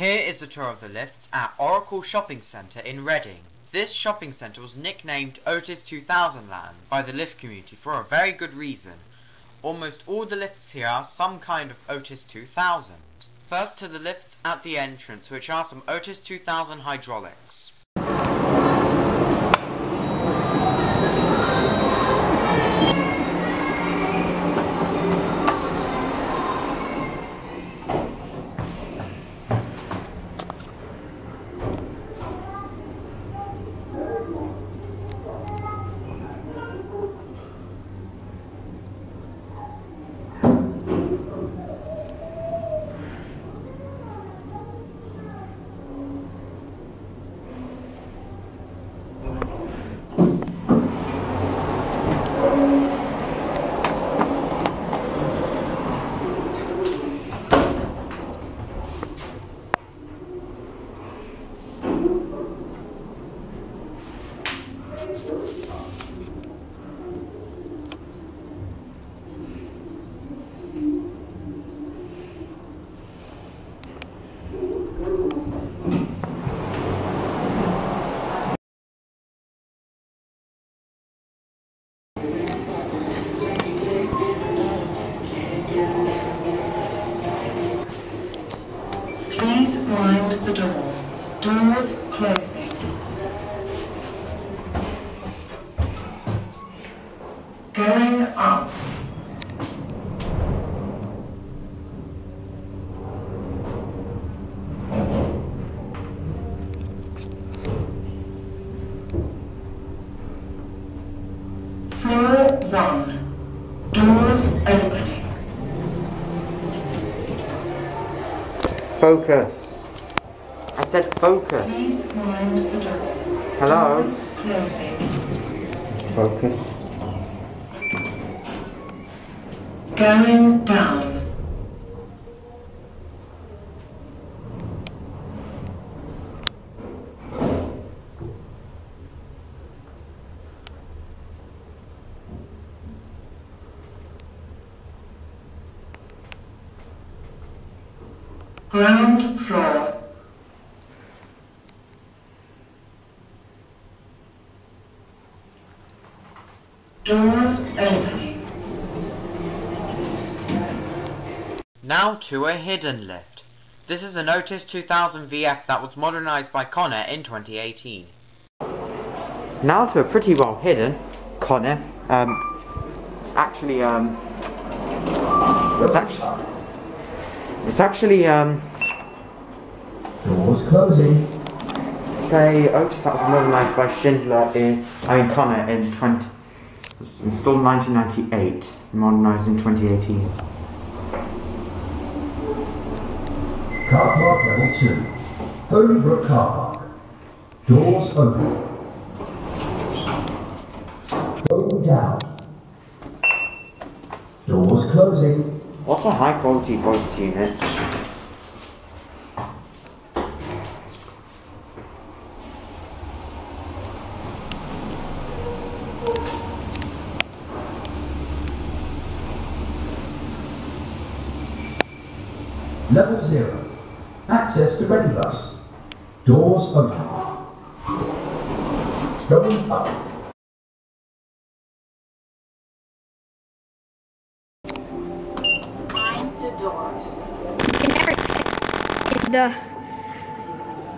Here is a tour of the lifts at Oracle Shopping Centre in Reading. This shopping centre was nicknamed Otis 2000 Land by the lift community for a very good reason. Almost all the lifts here are some kind of Otis 2000. First to the lifts at the entrance, which are some Otis 2000 hydraulics. Please mind the doors. Doors closing. Going up. Floor 1. Doors opening. Focus. I said focus. Please mind the doors. Hello? Doors closing. Focus. Going down. Ground floor. Doors opening. Now to a hidden lift. This is an Otis 2000 VF that was modernised by Kone in 2018. Now to a pretty well hidden Kone. It's actually doors closing. Say Otis that was modernised by Schindler Kone in installed 1998, modernised in 2018. Car park level 2. Holybrook car park. Doors open. Going down. Doors closing. What a high quality voice unit. Level 0. Access to Ready Bus. Doors open. Going up.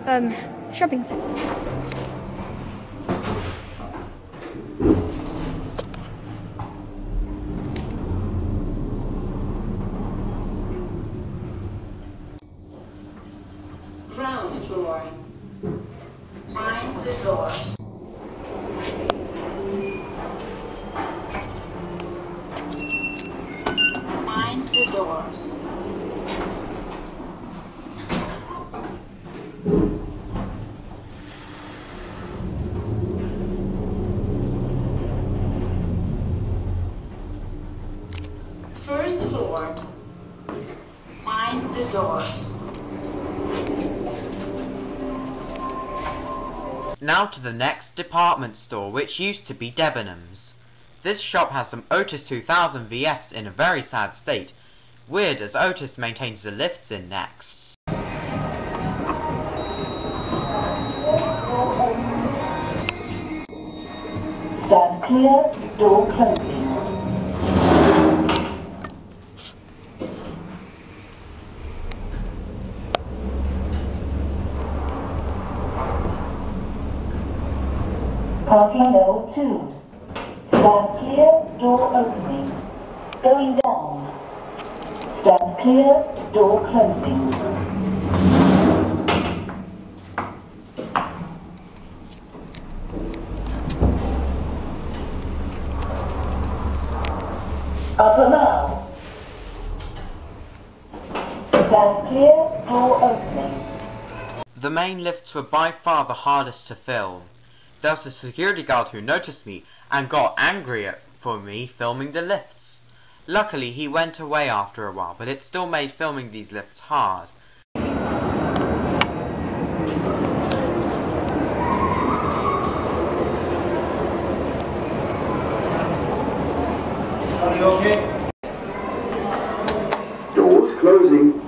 The shopping center. Ground floor. Find the doors. Find the doors. First floor. Mind the doors. Now to the next department store, which used to be Debenham's. This shop has some Otis 2000 VFs in a very sad state. Weird as Otis maintains the lifts in next. appear store closing. Parking level 2. Stand clear, door opening. Going down. Stand clear, door closing. Upper now. Stand clear, door opening. The main lifts were by far the hardest to fill. There was a security guard who noticed me and got angry for me filming the lifts. Luckily, he went away after a while, but it still made filming these lifts hard. Are you okay? Doors closing.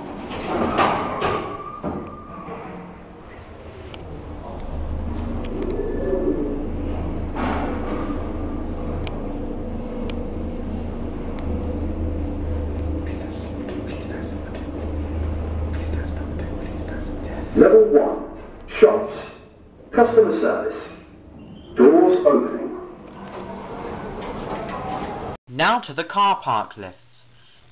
Level 1, shops, customer service, doors opening. Now to the car park lifts.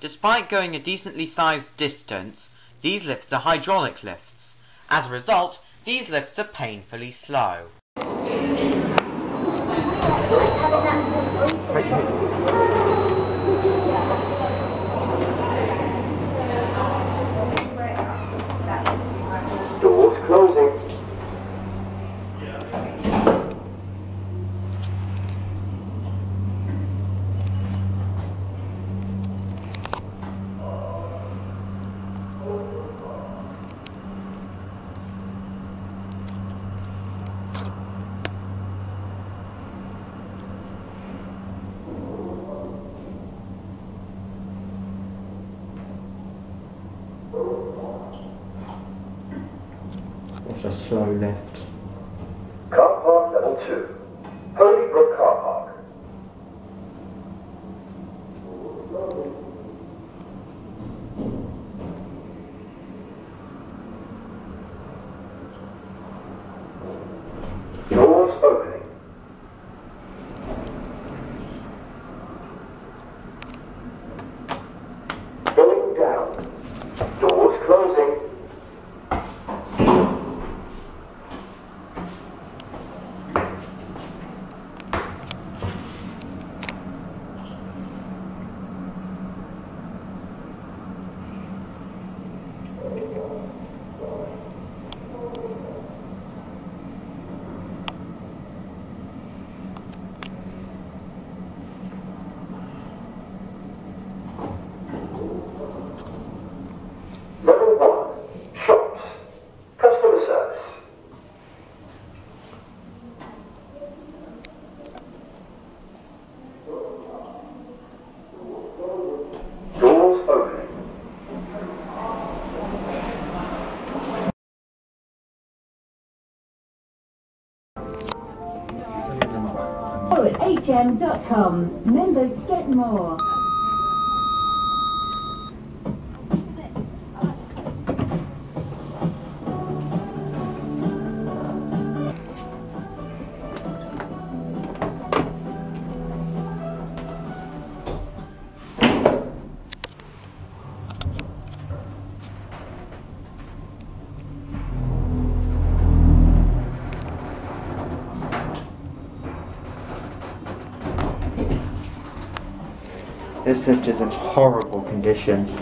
Despite going a decently sized distance, these lifts are hydraulic lifts. As a result, these lifts are painfully slow. A slow lift. Car park level 2. Holybrook car park. Doors opening. Going down. Doors closing. HM.com. Members get more. This lift is in horrible condition. It's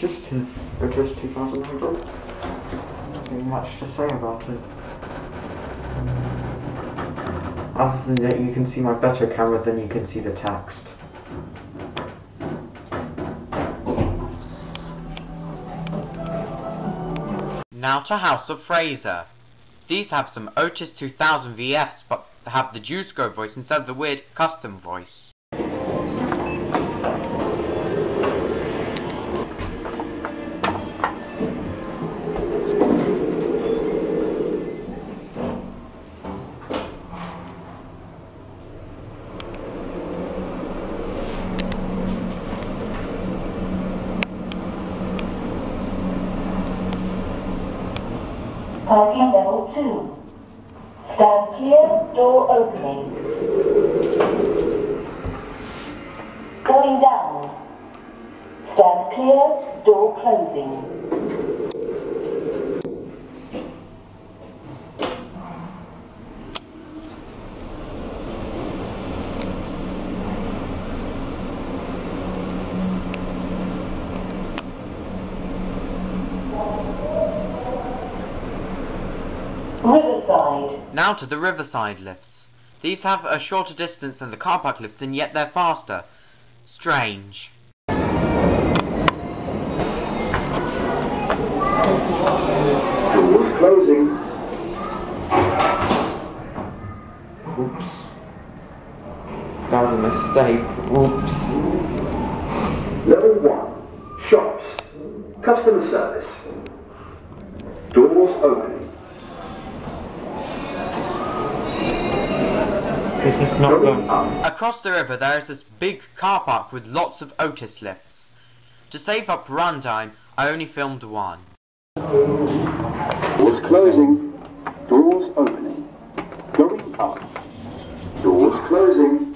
just an Otis 2000 VF. Nothing much to say about it. Other than that, you can see my better camera than you can see the text. Now to House of Fraser. These have some Otis 2000 VFs, but have the Jusco voice instead of the weird custom voice. and in level 2. Stand clear, door opening. Going down. Stand clear, door closing. Now to the Riverside lifts. These have a shorter distance than the car park lifts, and yet they're faster. Strange. Doors closing. Oops. That was a mistake. Oops. Level 1. Shops. Customer service. Doors opening. This is not good. Across the river there is this big car park with lots of Otis lifts. To save up run time, I only filmed one. Doors closing. Doors opening. Going up. Doors closing.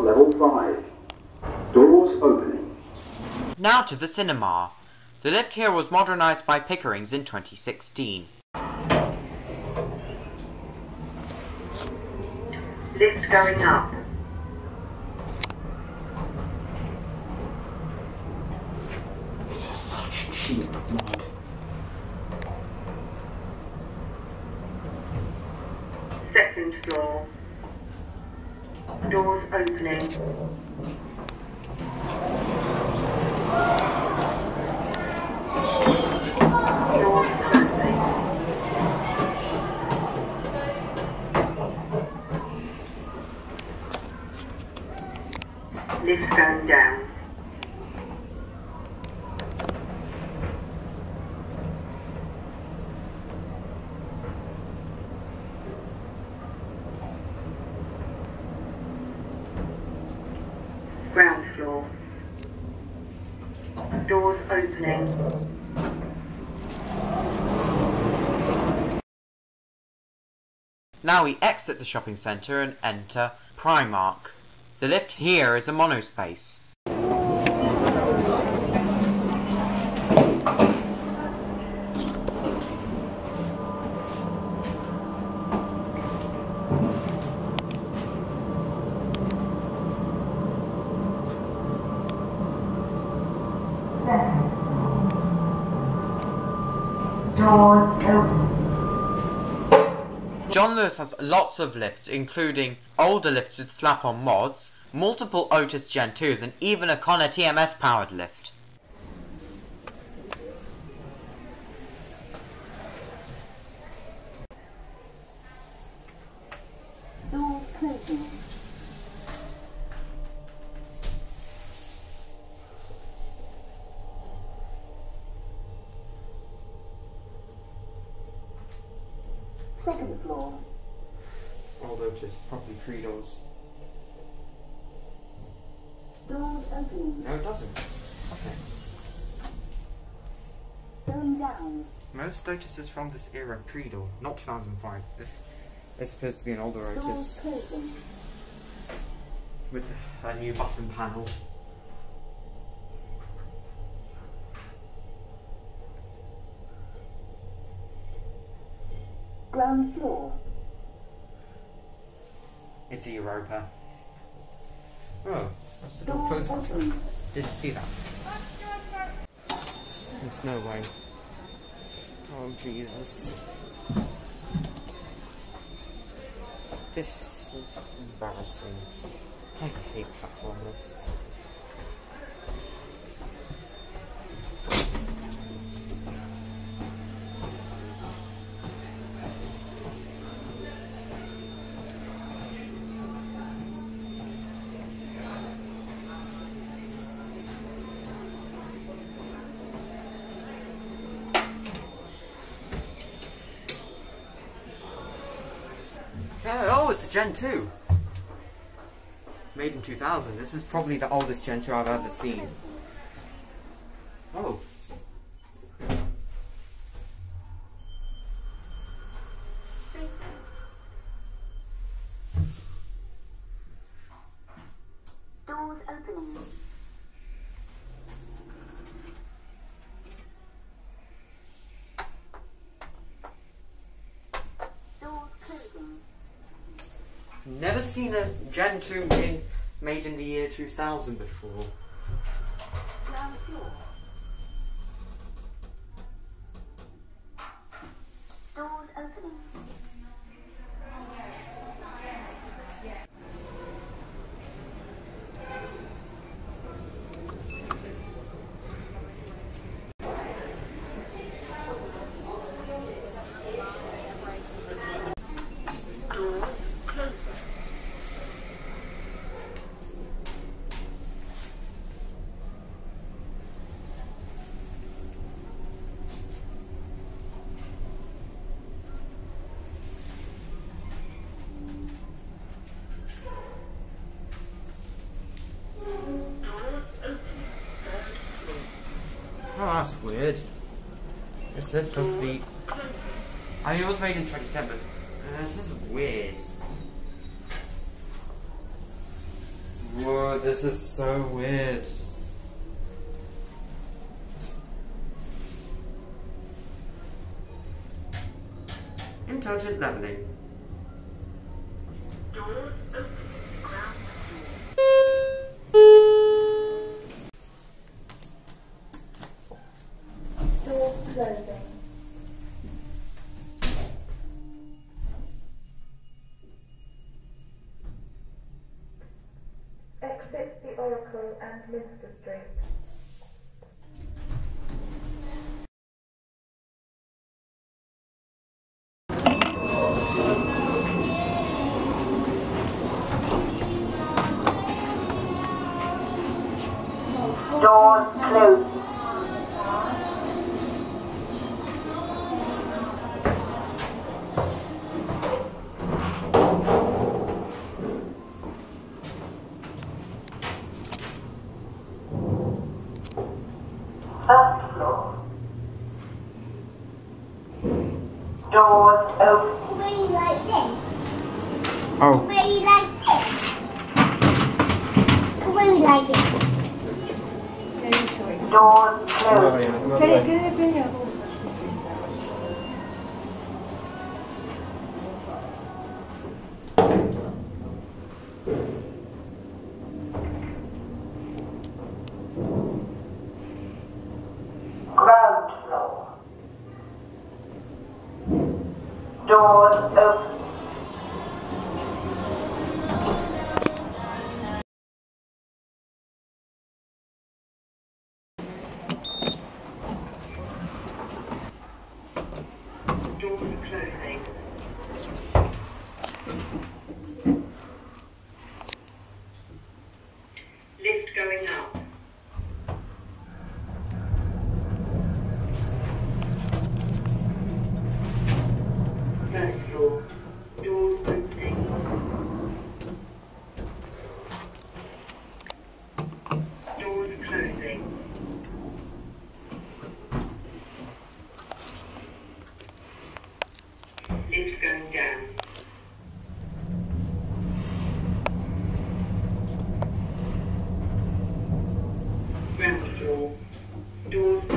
Level 5. Doors opening. Now to the cinema. The lift here was modernised by Pickering's in 2016. Lift going up. This is such cheap mod. Second floor. Doors opening. Doors closing. Lift going down. Ground floor. Doors opening. Now we exit the shopping centre and enter Primark. The lift here is a monospace. John Lewis has lots of lifts, including older lifts with slap-on mods, multiple Otis Gen 2s, and even a Kone TMS powered lift. Second floor. Although just probably three doors. Doors opening. No, it doesn't. Okay. Going down. Most Otises from this era pre-door, not 2005. This appears to be an older Otis. Doors closing. With a new button panel. Ground floor. It's a Europa. Oh, that's the door closed. Didn't see that. There's no way. Oh Jesus. This is embarrassing. I hate platform lifts. Oh, it's a Gen 2. Made in 2000. This is probably the oldest Gen 2 I've ever seen. Oh. Doors opening. Doors closing. Never seen a Gen 2 made in the year 2000 before. Ground floor. Doors opening. Oh, that's weird. This lift must be... I mean, it was made in 2010, but this is weird. Whoa, this is so weird. Intelligent leveling. Exit the Oracle and Minster Street. Doors open. Where you like this? Oh. Where you like this? Where you like this? Doors closed. Ground floor. Doors open. Doors closing. Lift going up. First floor, doors opening. Doors closing. Lift going down. Ground floor, doors opening.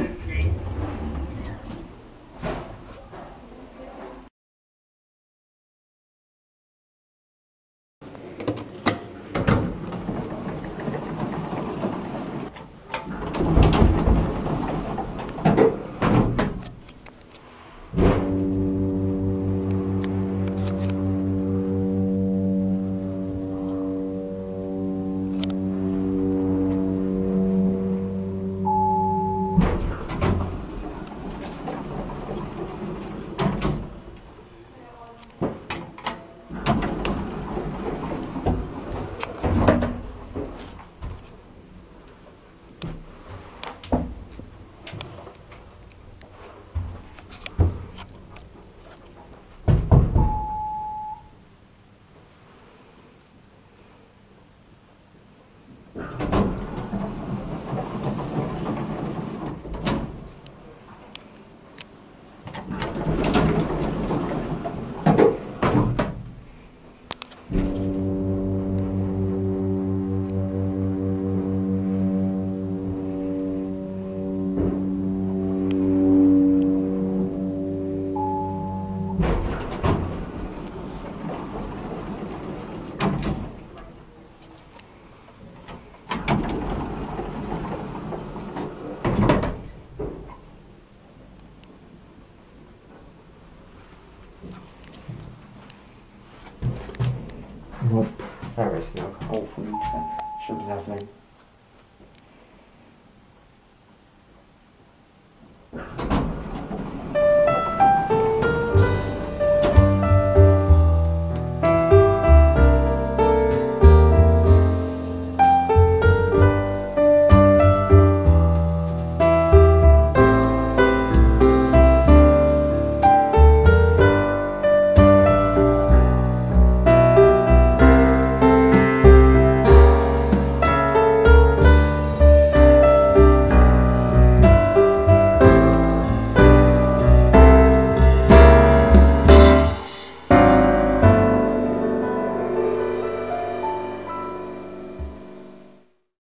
There is no hole from the chimney.